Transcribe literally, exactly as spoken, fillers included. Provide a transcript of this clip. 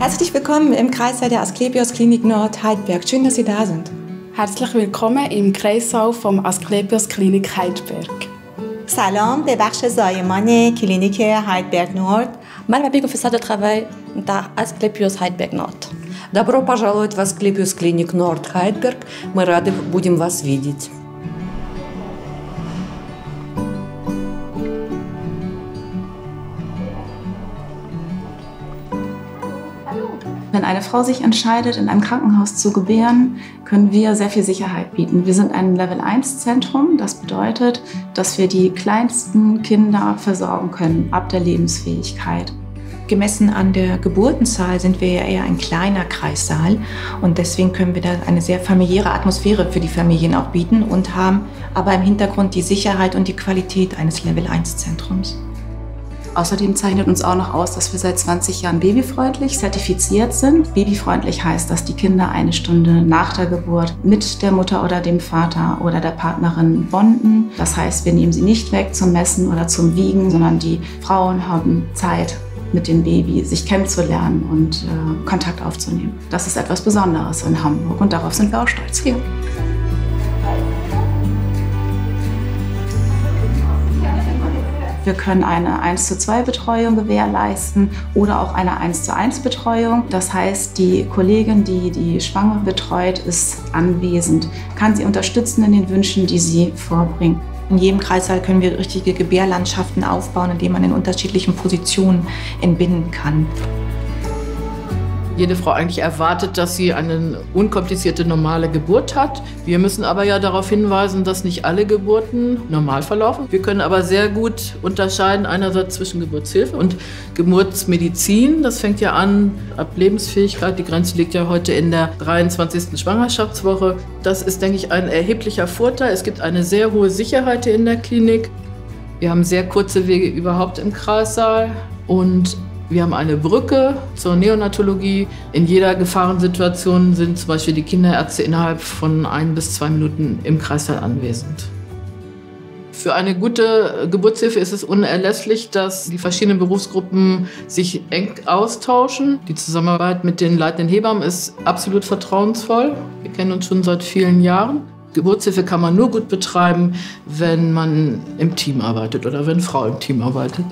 Herzlich willkommen im Kreissaal der Asklepios Klinik Nord Heidberg. Schön, dass Sie da sind. Herzlich willkommen im Kreissaal vom Asklepios Klinik Heidberg. سلام به بخش زایمان کلینیک هایدبرگ نورد. مرحبا بكم في ساحة العمل متاع أسكليبيوس هایدبرگ نورد. Добро пожаловать в Асклепиос Клиник Норд Хайдберг. Мы рады будем вас видеть. Wenn eine Frau sich entscheidet, in einem Krankenhaus zu gebären, können wir sehr viel Sicherheit bieten. Wir sind ein Level eins Zentrum, das bedeutet, dass wir die kleinsten Kinder versorgen können, ab der Lebensfähigkeit. Gemessen an der Geburtenzahl sind wir ja eher ein kleiner Kreissaal und deswegen können wir da eine sehr familiäre Atmosphäre für die Familien auch bieten und haben aber im Hintergrund die Sicherheit und die Qualität eines Level eins Zentrums. Außerdem zeichnet uns auch noch aus, dass wir seit zwanzig Jahren babyfreundlich zertifiziert sind. Babyfreundlich heißt, dass die Kinder eine Stunde nach der Geburt mit der Mutter oder dem Vater oder der Partnerin bonden. Das heißt, wir nehmen sie nicht weg zum Messen oder zum Wiegen, sondern die Frauen haben Zeit mit dem Baby, sich kennenzulernen und äh, Kontakt aufzunehmen. Das ist etwas Besonderes in Hamburg und darauf sind wir auch stolz hier. Wir können eine eins zu zwei Betreuung gewährleisten oder auch eine eins zu eins Betreuung. Das heißt, die Kollegin, die die Schwangere betreut, ist anwesend, kann sie unterstützen in den Wünschen, die sie vorbringt. In jedem Kreißsaal können wir richtige Gebärlandschaften aufbauen, indem man in unterschiedlichen Positionen entbinden kann. Jede Frau eigentlich erwartet, dass sie eine unkomplizierte, normale Geburt hat. Wir müssen aber ja darauf hinweisen, dass nicht alle Geburten normal verlaufen. Wir können aber sehr gut unterscheiden einerseits zwischen Geburtshilfe und Geburtsmedizin. Das fängt ja an ab Lebensfähigkeit. Die Grenze liegt ja heute in der dreiundzwanzigsten Schwangerschaftswoche. Das ist, denke ich, ein erheblicher Vorteil. Es gibt eine sehr hohe Sicherheit hier in der Klinik. Wir haben sehr kurze Wege überhaupt im Kreissaal und wir haben eine Brücke zur Neonatologie. In jeder Gefahrensituation sind zum Beispiel die Kinderärzte innerhalb von ein bis zwei Minuten im Kreissaal anwesend. Für eine gute Geburtshilfe ist es unerlässlich, dass die verschiedenen Berufsgruppen sich eng austauschen. Die Zusammenarbeit mit den leitenden Hebammen ist absolut vertrauensvoll. Wir kennen uns schon seit vielen Jahren. Geburtshilfe kann man nur gut betreiben, wenn man im Team arbeitet oder wenn Frau im Team arbeitet.